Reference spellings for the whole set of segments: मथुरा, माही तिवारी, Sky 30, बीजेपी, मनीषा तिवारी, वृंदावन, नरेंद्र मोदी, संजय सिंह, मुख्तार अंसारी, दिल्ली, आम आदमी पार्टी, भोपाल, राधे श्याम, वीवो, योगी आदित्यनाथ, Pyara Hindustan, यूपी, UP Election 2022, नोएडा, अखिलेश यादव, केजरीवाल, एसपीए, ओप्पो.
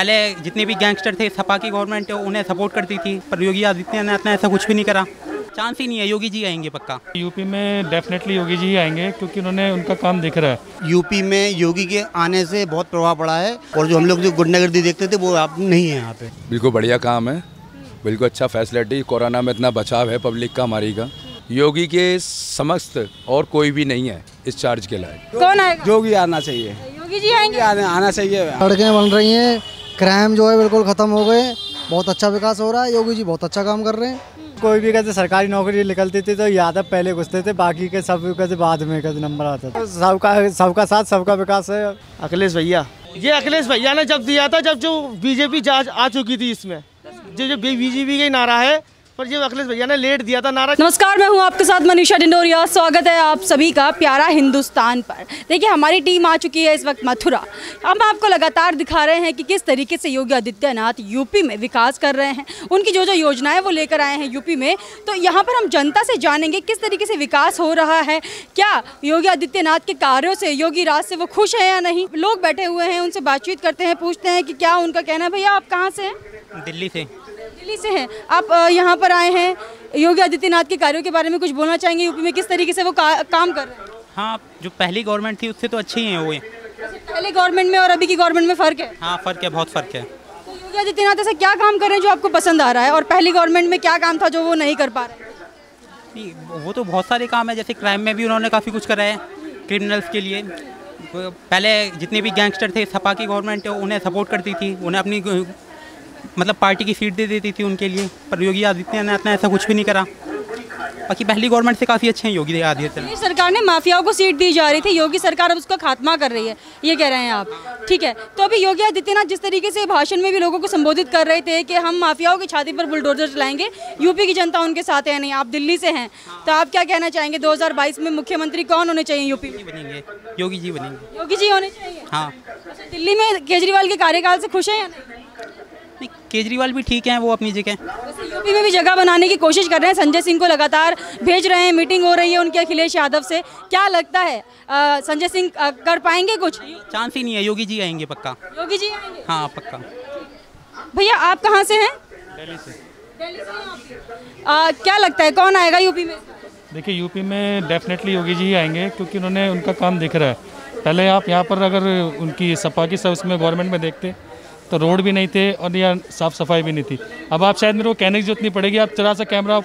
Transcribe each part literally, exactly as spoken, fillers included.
पहले जितने भी गैंगस्टर थे सपा की गवर्नमेंट उन्हें सपोर्ट करती थी, पर योगी आदित्यनाथ ने ऐसा कुछ भी नहीं करा। चांस ही नहीं है, योगी जी आएंगे पक्का। यूपी में डेफिनेटली योगी जी आएंगे क्योंकि उन्होंने उनका काम दिख रहा है। यूपी में योगी के आने से बहुत प्रभाव पड़ा है और जो हम लोग जो गुंडागर्दी देखते थे वो अब नहीं है यहाँ पे। बिल्कुल बढ़िया काम है, बिल्कुल अच्छा फैसिलिटी, कोरोना में इतना बचाव है पब्लिक का हमारी का। योगी के समस्त और कोई भी नहीं है इस चार्ज के लायक। कौन आएगा? योगी आना चाहिए, योगी जी आएंगे, आना चाहिए। सड़कें बन रही हैं, क्राइम जो है बिल्कुल खत्म हो गए, बहुत अच्छा विकास हो रहा है, योगी जी बहुत अच्छा काम कर रहे हैं। कोई भी कैसे सरकारी नौकरी निकलती थी तो यादव पहले घुसते थे, बाकी के सब कैसे बाद में कैसे नंबर आता था। सबका सबका साथ सबका विकास है। अखिलेश भैया, ये अखिलेश भैया ने जब दिया था, जब जो बीजेपी आ चुकी थी इसमें, जो जो बीजेपी का नारा है, पर ये अखिलेश भैया ने लेट दिया था नारा। नमस्कार, मैं हूँ आपके साथ मनीषा डिंडोरिया। स्वागत है आप सभी का प्यारा हिंदुस्तान पर। देखिए, हमारी टीम आ चुकी है इस वक्त मथुरा। हम आपको लगातार दिखा रहे हैं कि किस तरीके से योगी आदित्यनाथ यूपी में विकास कर रहे हैं, उनकी जो जो योजनाएं वो लेकर आए हैं यूपी में। तो यहाँ पर हम जनता से जानेंगे किस तरीके से विकास हो रहा है, क्या योगी आदित्यनाथ के कार्यों से, योगी राज से वो खुश हैं या नहीं। लोग बैठे हुए हैं, उनसे बातचीत करते हैं, पूछते हैं कि क्या उनका कहना है। भैया, आप कहाँ से हैं? दिल्ली से। दिल्ली से हैं आप, यहाँ पर आए हैं, योगी आदित्यनाथ के कार्यों के बारे में कुछ बोलना चाहेंगे? यूपी में किस तरीके से वो का, काम कर रहे हैं? हाँ, जो पहली गवर्नमेंट थी उससे तो अच्छी हैं वो। पहले गवर्नमेंट में और अभी की गवर्नमेंट में फ़र्क है? हाँ, फ़र्क है, बहुत फ़र्क है। तो योगी आदित्यनाथ ऐसा क्या काम कर रहे हैं जो आपको पसंद आ रहा है, और पहली गवर्नमेंट में क्या काम था जो वो नहीं कर पा रहे? वो तो बहुत सारे काम है, जैसे क्राइम में भी उन्होंने काफ़ी कुछ करा है क्रिमिनल्स के लिए। पहले जितने भी गैंगस्टर थे सपा की गवर्नमेंट उन्हें सपोर्ट करती थी, उन्हें अपनी मतलब पार्टी की सीट दे देती थी उनके लिए, पर योगी आदित्यनाथ ने ऐसा कुछ भी नहीं करा। बाकी पहली गवर्नमेंट से काफ़ी अच्छे हैं योगी आदित्यनाथ। सरकार ने माफियाओं को सीट दी जा रही थी, योगी सरकार अब उसका खात्मा कर रही है, ये कह रहे हैं आप। ठीक है, तो अभी योगी आदित्यनाथ जिस तरीके से भाषण में भी लोगों को संबोधित कर रहे थे कि हम माफियाओं की छाती पर बुलडोजर चलाएंगे, यूपी की जनता उनके साथ है नहीं। आप दिल्ली से हैं, तो आप क्या कहना चाहेंगे? दो हज़ार बाईस में मुख्यमंत्री कौन होने चाहिए यूपी में? बनेंगे योगी जी, बनेंगे योगी जी होने चाहिए। हाँ, दिल्ली में केजरीवाल के कार्यकाल से खुश हैं या नहीं? केजरीवाल भी ठीक हैं, वो अपनी जगह। यूपी में भी जगह बनाने की कोशिश कर रहे हैं, संजय सिंह को लगातार भेज रहे हैं, मीटिंग हो रही है उनके अखिलेश यादव से। क्या लगता है आ, संजय सिंह कर पाएंगे कुछ? चांस ही नहीं है, योगी जी आएंगे पक्का। योगी जी आएंगे? हाँ, पक्का। भैया, आप कहाँ से हैं? दिल्ली से। दिल्ली से आ, क्या लगता है कौन आएगा यूपी में? देखिए, यूपी में डेफिनेटली योगी जी आएंगे क्योंकि उन्होंने उनका काम दिख रहा है। पहले आप यहाँ पर अगर उनकी सपा की सर्विस में गवर्नमेंट में देखते तो रोड भी नहीं थे और यहाँ साफ़ सफाई भी नहीं थी। अब आप शायद मेरे को कहने की जरूरत नहीं पड़ेगी, आप जरा सा कैमरा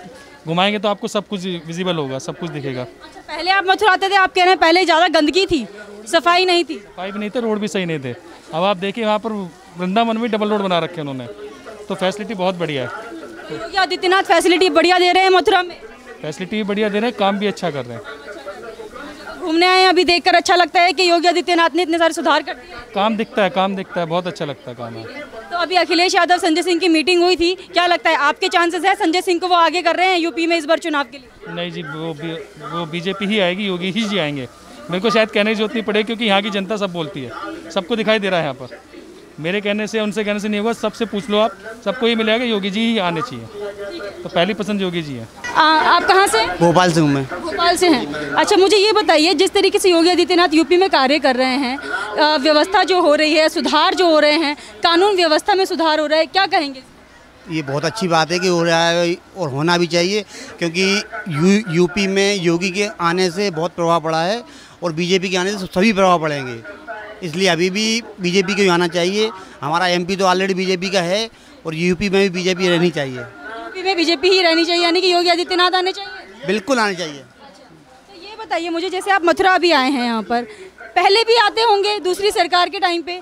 घुमाएंगे तो आपको सब कुछ विजिबल होगा, सब कुछ दिखेगा। अच्छा, पहले आप मथुरा आते थे, आप कह रहे हैं पहले ज़्यादा गंदगी थी, सफाई नहीं थी। सफाई भी नहीं थी, रोड भी सही नहीं थे। अब आप देखिए वहाँ पर वृंदावन में डबल रोड बना रखे उन्होंने, तो फैसिलिटी बहुत बढ़िया है। योगी आदित्यनाथ फैसिलिटी बढ़िया दे रहे हैं मथुरा में? फैसिलिटी भी बढ़िया दे रहे हैं, काम भी अच्छा कर रहे हैं। घूमने आए हैं, अभी देखकर अच्छा लगता है कि योगी आदित्यनाथ ने इतने सारे सुधार कर दिए? काम दिखता है, काम दिखता है, बहुत अच्छा लगता है काम है। तो अभी अखिलेश यादव संजय सिंह की मीटिंग हुई थी, क्या लगता है आपके चांसेस है संजय सिंह को वो आगे कर रहे हैं यूपी में इस बार चुनाव के लिए? नहीं जी, वो वो बीजेपी ही आएगी, योगी ही जी आएंगे। मेरे को शायद कहने की जरूरत नहीं पड़ेगी क्योंकि यहाँ की जनता सब बोलती है, सबको दिखाई दे रहा है। यहाँ पर मेरे कहने से उनसे कहने से नहीं होगा, सबसे पूछ लो आप, सबको ये मिलेगा योगी जी ही आने चाहिए, तो पहली पसंद योगी जी है। आ, आप कहाँ से? भोपाल से हूँ मैं। भोपाल से हैं। अच्छा, मुझे ये बताइए, जिस तरीके से योगी आदित्यनाथ यूपी में कार्य कर रहे हैं, व्यवस्था जो हो रही है, सुधार जो हो रहे हैं, कानून व्यवस्था में सुधार हो रहा है, क्या कहेंगे? ये बहुत अच्छी बात है कि हो रहा है और होना भी चाहिए क्योंकि यू, यूपी में योगी के आने से बहुत प्रभाव पड़ा है और बीजेपी के आने से सभी प्रभाव पड़ेंगे, इसलिए अभी भी बीजेपी को आना चाहिए। हमारा एमपी तो ऑलरेडी बीजेपी का है और यूपी में भी बीजेपी रहनी चाहिए। यूपी में बीजेपी ही रहनी चाहिए, यानी कि योगी आदित्यनाथ आने चाहिए? बिल्कुल आने चाहिए। अच्छा, तो ये बताइए मुझे, जैसे आप मथुरा भी आए हैं, यहाँ पर पहले भी आते होंगे दूसरी सरकार के टाइम पे,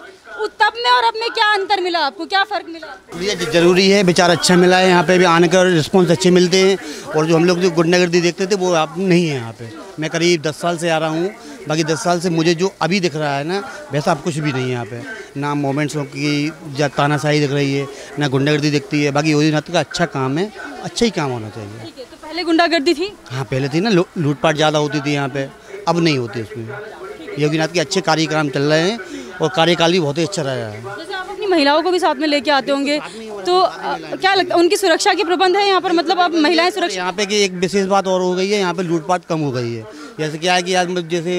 तब में और अब में क्या अंतर मिला आपको, क्या फ़र्क मिला? ये जरूरी है, विचार अच्छा मिला है, यहाँ पे भी आने का रिस्पॉन्स अच्छे मिलते हैं और जो हम लोग जो गुंडागर्दी देखते थे वो अब नहीं है यहाँ पे। मैं करीब दस साल से आ रहा हूँ, बाकी दस साल से मुझे जो अभी दिख रहा है ना वैसा अब कुछ भी नहीं है यहाँ पे, ना मोमेंट्स की तानाशाही दिख रही है, ना गुंडागर्दी दिखती है। बाकी योगी नाथ का अच्छा काम है, अच्छा ही काम होना चाहिए। ठीक है, तो पहले गुंडागर्दी थी? हाँ, पहले थी ना, लूटपाट ज़्यादा होती थी यहाँ पे, अब नहीं होती। उसमें योगी नाथ के अच्छे कार्यक्रम चल रहे हैं और कार्यकाल भी बहुत ही अच्छा रहा है। जैसे आप अपनी महिलाओं को भी साथ में लेके आते होंगे, तो आ, क्या लगता है उनकी सुरक्षा के प्रबंध है यहाँ पर? मतलब आप महिलाएं सुरक्षा यहाँ पे की एक विशेष बात और हो गई है, यहाँ पे लूटपाट कम हो गई है। जैसे क्या है कि आज जैसे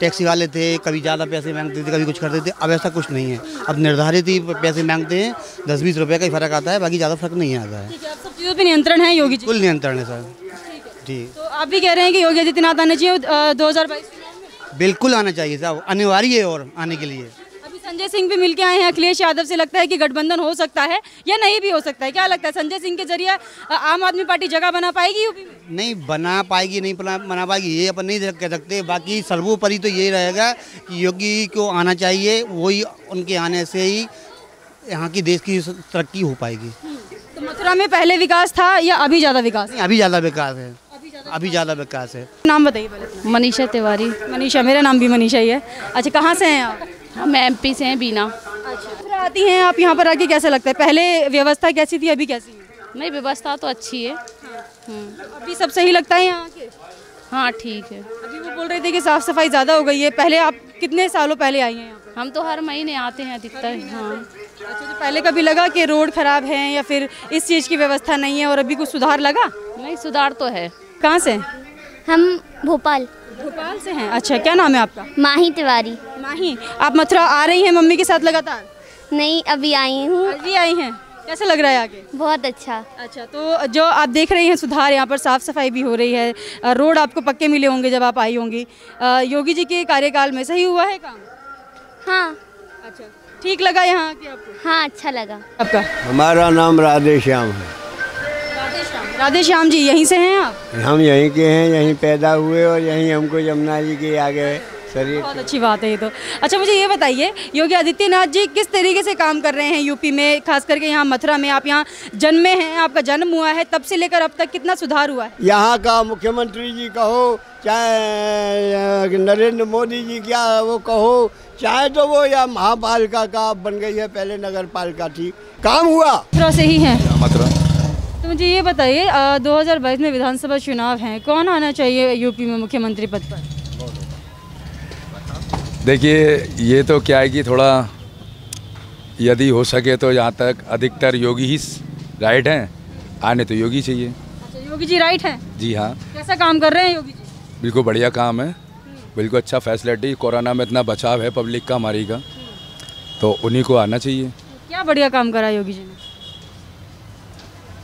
टैक्सी वाले थे, कभी ज़्यादा पैसे मांगते थे, कभी कुछ करते थे। अब ऐसा कुछ नहीं है, अब निर्धारित ही पैसे मांगते हैं, दस बीस रुपये का ही फर्क आता है, बाकी ज़्यादा फर्क नहीं आता है। सब चीज़ों पर नियंत्रण है योगी जी, कुल नियंत्रण है सर। ठीक, तो आप भी कह रहे हैं कि योगी आदित्यनाथ आना चाहिए दो हज़ार बाईस बिल्कुल आना चाहिए साहब, अनिवार्य है और आने के लिए। अभी संजय सिंह भी मिलके आए हैं अखिलेश यादव से, लगता है कि गठबंधन हो सकता है या नहीं भी हो सकता है। क्या लगता है संजय सिंह के जरिए आम आदमी पार्टी जगह बना पाएगी यूपी में? नहीं बना पाएगी, नहीं बना पाएगी ये अपन नहीं कह सकते। बाकी सर्वोपरि तो यही रहेगा कि योगी को आना चाहिए, वही उनके आने से ही यहाँ की देश की तरक्की हो पाएगी। तो मथुरा में पहले विकास था या अभी ज़्यादा विकास? अभी ज़्यादा विकास है, अभी ज़्यादा विकास है। नाम बताइए पहले। मनीषा तिवारी। मनीषा, मेरा नाम भी मनीषा ही है। अच्छा, कहाँ से हैं आप? हम एमपी से हैं, बीना। अच्छा, आती हैं आप, यहाँ पर आके कैसा लगता है? पहले व्यवस्था कैसी थी, अभी कैसी है? नहीं, व्यवस्था तो अच्छी है। हाँ। अभी सब सही लगता है यहाँ के? हाँ, ठीक है। अभी वो बोल रहे थे कि साफ़ सफाई ज़्यादा हो गई है। पहले आप कितने सालों पहले आई हैं? हम तो हर महीने आते हैं अधिकतर। हाँ। अच्छा, तो पहले कभी लगा कि रोड ख़राब है या फिर इस चीज़ की व्यवस्था नहीं है, और अभी कुछ सुधार लगा? नहीं, सुधार तो है। कहाँ से? हम भोपाल। भोपाल से हैं। अच्छा, क्या नाम है आपका? माही तिवारी। माही, आप मथुरा आ रही हैं मम्मी के साथ लगातार? नहीं, अभी आई हूँ। अभी आई हैं, कैसा लग रहा है आगे? बहुत अच्छा। अच्छा, तो जो आप देख रही हैं सुधार, यहाँ पर साफ़ सफाई भी हो रही है, रोड आपको पक्के मिले होंगे जब आप आई होंगी। योगी जी के कार्यकाल में सही हुआ है काम? हाँ। अच्छा, ठीक लगा यहाँ आके आपको? हाँ, अच्छा लगा। आपका? हमारा नाम राधे श्याम है। राधे श्याम जी, यहीं से हैं आप? हम यहीं के हैं, यहीं पैदा हुए और यहीं हमको यमुना जी के आगे शरीर। बहुत अच्छी बात है ये तो। अच्छा, मुझे ये बताइए योगी आदित्यनाथ जी किस तरीके से काम कर रहे हैं यूपी में, खास करके यहाँ मथुरा में? आप यहाँ जन्मे हैं, आपका जन्म हुआ है, तब से लेकर अब तक कितना सुधार हुआ है? यहाँ का मुख्यमंत्री जी कहो, चाहे नरेंद्र मोदी जी क्या वो कहो, चाहे तो वो या महापालिका का बन गई है, पहले नगर पालिका थी, काम हुआ। मथुरा से ही है? मथुरा। तो मुझे ये बताइए दो हज़ार बाईस में विधानसभा चुनाव हैं, कौन आना चाहिए यूपी में मुख्यमंत्री पद पर? देखिए, ये तो क्या है कि थोड़ा यदि हो सके तो यहाँ तक अधिकतर योगी ही राइट हैं, आने तो योगी चाहिए। अच्छा, योगी जी राइट हैं? जी हाँ। कैसा काम कर रहे हैं योगी जी? बिल्कुल बढ़िया काम है, बिल्कुल अच्छा फैसिलिटी, कोरोना में इतना बचाव है पब्लिक का हमारी का, तो उन्हीं को आना चाहिए। क्या बढ़िया काम करा योगी जी ने?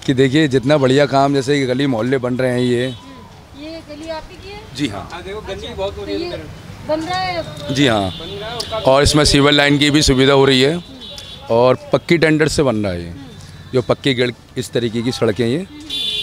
कि देखिए जितना बढ़िया काम, जैसे कि गली मोहल्ले बन रहे हैं, ये ये गली आपकी की है? जी हाँ। आ, देखो, गली अच्छा, बहुत तो बन रहा है। जी हाँ, और इसमें सीवर लाइन की भी सुविधा हो रही है और पक्की टेंडर से बन रहा है ये, जो पक्की गड़ इस तरीके की सड़कें ये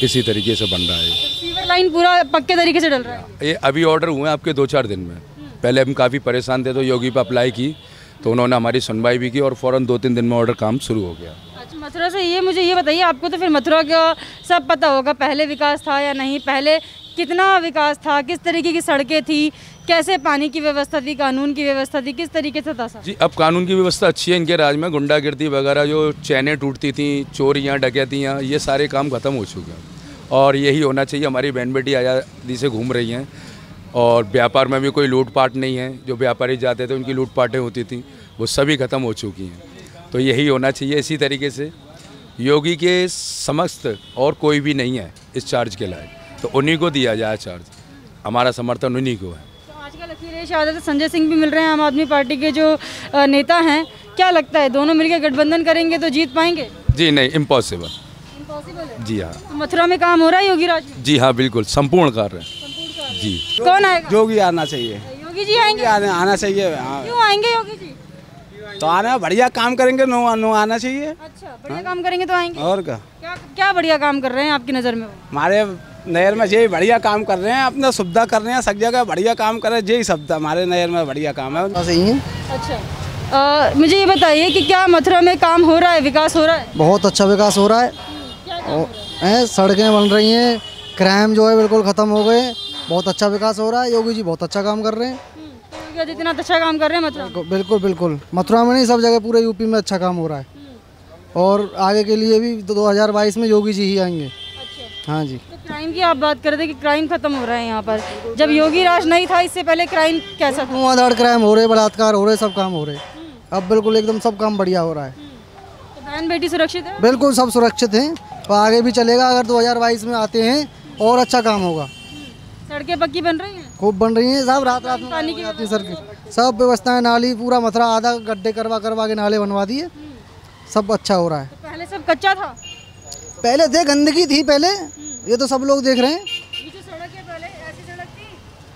इसी तरीके से बन रहा है। सीवर लाइन पूरा पक्के तरीके से डल रहा है? ये अभी ऑर्डर हुए हैं आपके दो चार दिन में, पहले हम काफ़ी परेशान थे तो योगी पर अप्लाई की तो उन्होंने हमारी सुनवाई भी की और फ़ौरन दो तीन दिन में ऑर्डर काम शुरू हो गया। मथुरा से ये मुझे ये बताइए, आपको तो फिर मथुरा का सब पता होगा, पहले विकास था या नहीं, पहले कितना विकास था, किस तरीके की सड़कें थी, कैसे पानी की व्यवस्था थी, कानून की व्यवस्था थी, किस तरीके से था सर? जी, अब कानून की व्यवस्था अच्छी है इनके राज में, गुंडागिर्दी वगैरह जो चैनें टूटती थी, चोरियाँ डकैतियाँ, ये सारे काम ख़त्म हो चुके हैं और यही होना चाहिए। हमारी बहन बेटी आज़ादी से घूम रही हैं और व्यापार में भी कोई लूटपाट नहीं है, जो व्यापारी जाते थे उनकी लूटपाटें होती थी, वो सभी ख़त्म हो चुकी हैं, तो यही होना चाहिए। इसी तरीके से योगी के समस्त और कोई भी नहीं है इस चार्ज के लायक, तो उन्हीं को दिया जाए चार्ज, हमारा समर्थन उन्हीं को है। तो आजकल अखिलेश यादव, संजय सिंह भी मिल रहे हैं आम आदमी पार्टी के जो नेता हैं, क्या लगता है दोनों मिलकर गठबंधन करेंगे तो जीत पाएंगे? जी नहीं, इम्पॉसिबल। इम्पॉसिबल है? जी हाँ। तो मथुरा में काम हो रहा है योगी राज? जी हाँ, बिल्कुल संपूर्ण कार्य। जी, कौन आएगा? योगी आना चाहिए। योगी जी आएंगे? आना चाहिए। क्यों आएंगे योगी जी? तो आना, बढ़िया काम करेंगे, नो नो आना चाहिए। अच्छा, बढ़िया काम करेंगे तो आएंगे। और क्या क्या, क्या बढ़िया काम कर रहे हैं आपकी नज़र में? हमारे नहर में यही बढ़िया काम कर रहे हैं, अपना सुविधा कर रहे हैं, सब जगह बढ़िया काम कर रहे हैं, यही शब्द हमारे नहर में बढ़िया काम है। अच्छा, आ, मुझे ये बताइए कि क्या मथुरा में काम हो रहा है, विकास हो रहा है? बहुत अच्छा विकास हो रहा है, सड़कें बन रही हैं, क्राइम जो है बिल्कुल ख़त्म हो गए, बहुत अच्छा विकास हो रहा है। योगी जी बहुत अच्छा काम कर रहे हैं, जितना अच्छा काम कर रहे हैं मथुरा? बिल्कुल बिल्कुल, मथुरा में नहीं, सब जगह पूरे यूपी में अच्छा काम हो रहा है और आगे के लिए भी तो दो हज़ार बाईस में योगी जी ही आएंगे। अच्छा। हाँ जी। तो क्राइम की आप बात कर रहे थे कि क्राइम खत्म हो रहा है यहाँ पर, जब योगी राज नहीं था इससे पहले क्राइम कैसा था? धुआंधार क्राइम हो रहे, बलात्कार हो रहे, सब काम हो रहे, अब बिल्कुल एकदम सब काम बढ़िया हो रहा है। बहन बेटी सुरक्षित है? बिल्कुल, सब सुरक्षित है और आगे भी चलेगा अगर दो हज़ार बाईस में आते हैं और अच्छा काम होगा। सड़कें पक्की बन रही हैं? खूब बन रही है साहब, रात रात में पानी की आती सर की सब व्यवस्थाएं, नाली पूरा मथुरा आधा गड्ढे करवा करवा के नाले बनवा दिए, सब अच्छा हो रहा है। तो पहले सब कच्चा था, पहले थे गंदगी थी पहले, ये तो सब लोग देख रहे हैं। ये जो सड़क है पहले ऐसी सड़क थी,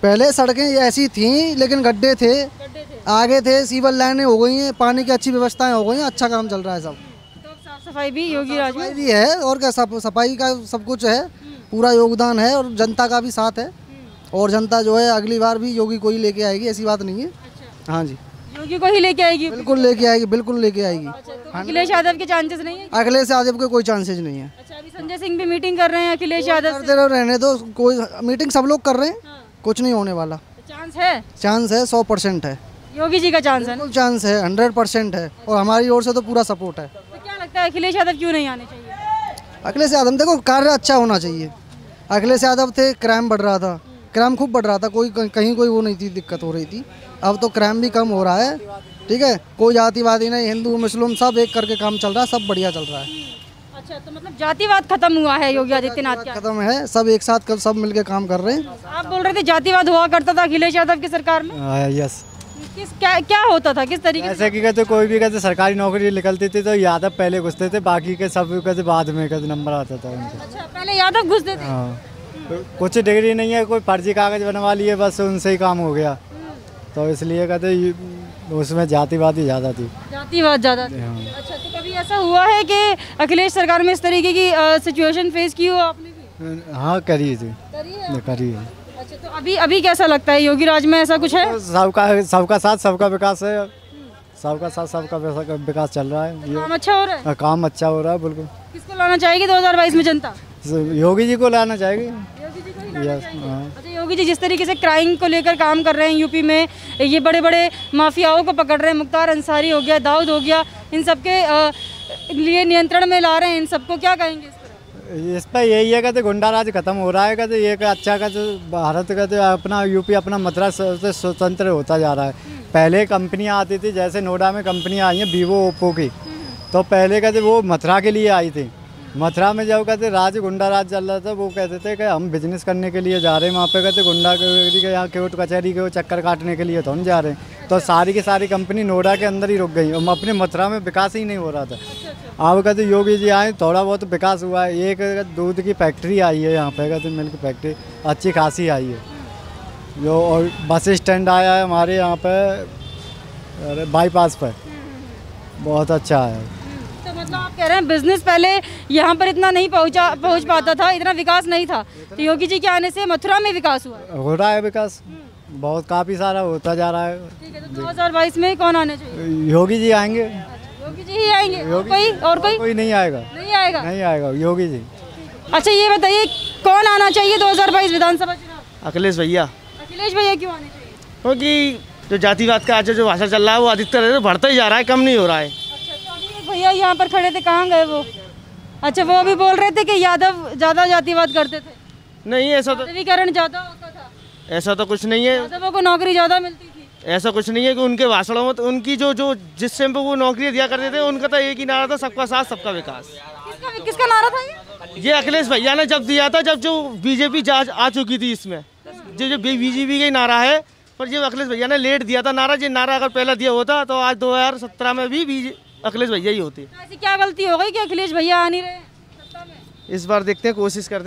पहले सड़कें ऐसी थी लेकिन गड्ढे थे, आगे थे, सीवर लाइनें हो गई हैं, पानी की अच्छी व्यवस्थाएं हो गई हैं, अच्छा काम चल रहा है सब। तो अब साफ सफाई भी योगी राज में भी है और क्या, साफ सफाई का सब कुछ है, पूरा योगदान है और जनता का भी साथ है, और जनता जो है अगली बार भी योगी को ही लेके आएगी, ऐसी बात नहीं है। अच्छा। हाँ जी, योगी को ही लेके आएगी, बिल्कुल लेके आएगी, बिल्कुल लेके आएगी। अखिलेश यादव के चांसेस नहीं है, अखिलेश यादव के कोई चांसेस नहीं है। अच्छा, अभी संजय सिंह भी मीटिंग कर रहे हैं अखिलेश यादव से, रहने दो, कोई मीटिंग सब लोग कर रहे हैं, कुछ नहीं होने वाला। चांस है, चांस है, सौ परसेंट है योगी जी का, चांस है, चांस है, हंड्रेड परसेंट है और हमारी ओर से तो पूरा सपोर्ट है। तो क्या लगता है अखिलेश यादव क्यों नहीं आने चाहिए? अखिलेश यादव देखो कार्य अच्छा होना चाहिए। अखिलेश यादव थे, क्राइम बढ़ रहा था, क्राइम खूब बढ़ रहा था, कोई कहीं कोई वो नहीं थी, दिक्कत हो रही थी, अब तो क्राइम भी कम हो रहा है, ठीक है, कोई जातिवादी नहीं, हिंदू मुस्लिम सब एक करके काम चल रहा है, सब बढ़िया चल रहा है। अच्छा, तो मतलब जातिवाद खत्म हुआ है योगी आदित्यनाथ का? खत्म है, सब एक साथ कर, सब मिलकर काम कर रहे हैं। आप बोल रहे थे जातिवाद हुआ करता था अखिलेश यादव की सरकार में, यस, किस क्या क्या होता था, किस तरीके ऐसे की कहते, कोई भी कहते सरकारी नौकरी निकलती थी तो यादव पहले घुसते थे, बाकी के सब कहते बाद में कहते नंबर आता था उनका। अच्छा, पहले यादव घुसते थे? हाँ, कुछ डिग्री नहीं है, कोई फर्जी कागज बनवा लिए, बस उनसे ही काम हो गया, तो इसलिए कहते उसमें जातिवाद ही ज़्यादा थी, जातिवाद ज़्यादा थी। हाँ। अच्छा, तो कभी ऐसा हुआ है कि अखिलेश सरकार में इस तरीके की सिचुएशन फेस की हो आपने भी? हाँ, करी थी, करी है। अच्छा, तो अभी अभी कैसा लगता है योगी राज में, ऐसा कुछ है? सबका सबका साथ सबका विकास है, सबका साथ सबका विकास चल रहा है, काम अच्छा हो रहा है, काम अच्छा हो रहा है बिल्कुल। किसको लाना चाहेगी दो हज़ार बाईस में जनता? योगी जी को लाना चाहेगी, योगी जी को लाना चाहेगी। अच्छा, योगी जी जिस तरीके से क्राइम को लेकर काम कर रहे हैं यूपी में, ये बड़े बड़े माफियाओं को पकड़ रहे हैं, मुख्तार अंसारी हो गया, दाऊद हो गया, इन सबके लिए नियंत्रण में ला रहे हैं, इन सबको क्या कहेंगे इस पर? यही है कहते गुंडाराज खत्म हो रहा है, कहते ये अच्छा का भारत कहते अपना यूपी अपना मथुरा से स्वतंत्र होता जा रहा है। पहले कंपनियां आती थी, जैसे नोएडा में कंपनियां आई हैं वीवो ओप्पो की, तो पहले कहते वो मथुरा के लिए आई थी, मथुरा में जब कहते राज गुंडाराज चल रहा था, वो कहते थे कि हम बिजनेस करने के लिए जा रहे हैं वहाँ पे, कहते गुंडा के यहाँ कोर्ट कचहरी के चक्कर काटने के लिए तो हम जा रहे हैं, तो सारी की सारी कंपनी नोएडा के अंदर ही रुक गई, और अपने मथुरा में विकास ही नहीं हो रहा था। अब कहते योगी जी आए, थोड़ा बहुत विकास हुआ है, एक दूध की फैक्ट्री आई है यहाँ पे, कहते मिल्क फैक्ट्री अच्छी खासी आई है जो, और बस स्टैंड आया है हमारे यहाँ पे बाईपास पर, बहुत अच्छा है। तो मतलब आप कह रहे हैं बिजनेस पहले यहाँ पर इतना नहीं पहुँचा पहुँच पाता था, इतना विकास नहीं था, तो योगी जी के आने से मथुरा में विकास हुआ, हो रहा है विकास, बहुत काफ़ी सारा होता जा रहा है। ठीक है, तो दो हज़ार बाईस में कौन आने चाहिए? योगी जी आएंगे, योगी जी ही आएंगे, योगी कोई और कोई कोई नहीं आएगा, नहीं आएगा, नहीं आएगा, योगी जी। अच्छा, ये बताइए कौन आना चाहिए दो हज़ार बाईस विधानसभा चुनाव? अखिलेश भैया। अखिलेश भैया क्यों आने चाहिए? क्योंकि जो जातिवाद का आज जो भाषा चल रहा है वो अधिकतर बढ़ता ही जा रहा है, कम नहीं हो रहा है। अच्छा, तो अभी एक भैया यहाँ पर खड़े थे, कहाँ गए वो? अच्छा, वो अभी बोल रहे थे कि यादव ज़्यादा जातिवाद करते थे। नहीं, ऐसा तो जातिकरण ज़्यादा होता था, ऐसा तो कुछ नहीं है, यादवों को नौकरी ज़्यादा मिलती, ऐसा कुछ नहीं है कि उनके भाषणों में, तो उनकी जो जो जिस समय पे वो नौकरियां दिया करते थे, उनका तो एक ही नारा था, सबका साथ सबका विकास। किसका, किसका नारा था ये? ये अखिलेश भैया ने जब दिया था, जब जो बीजेपी आ चुकी थी इसमें, जो जो बीजेपी का नारा है, पर ये अखिलेश भैया ने लेट दिया था नारा, ये नारा अगर पहला दिया होता तो आज दो हज़ार सत्रह में भी, भी अखिलेश भैया ही होते। ऐसी क्या गलती हो गई कि अखिलेश भैया आ नहीं रहे? इस बार देखते हैं, कोशिश करते हैं।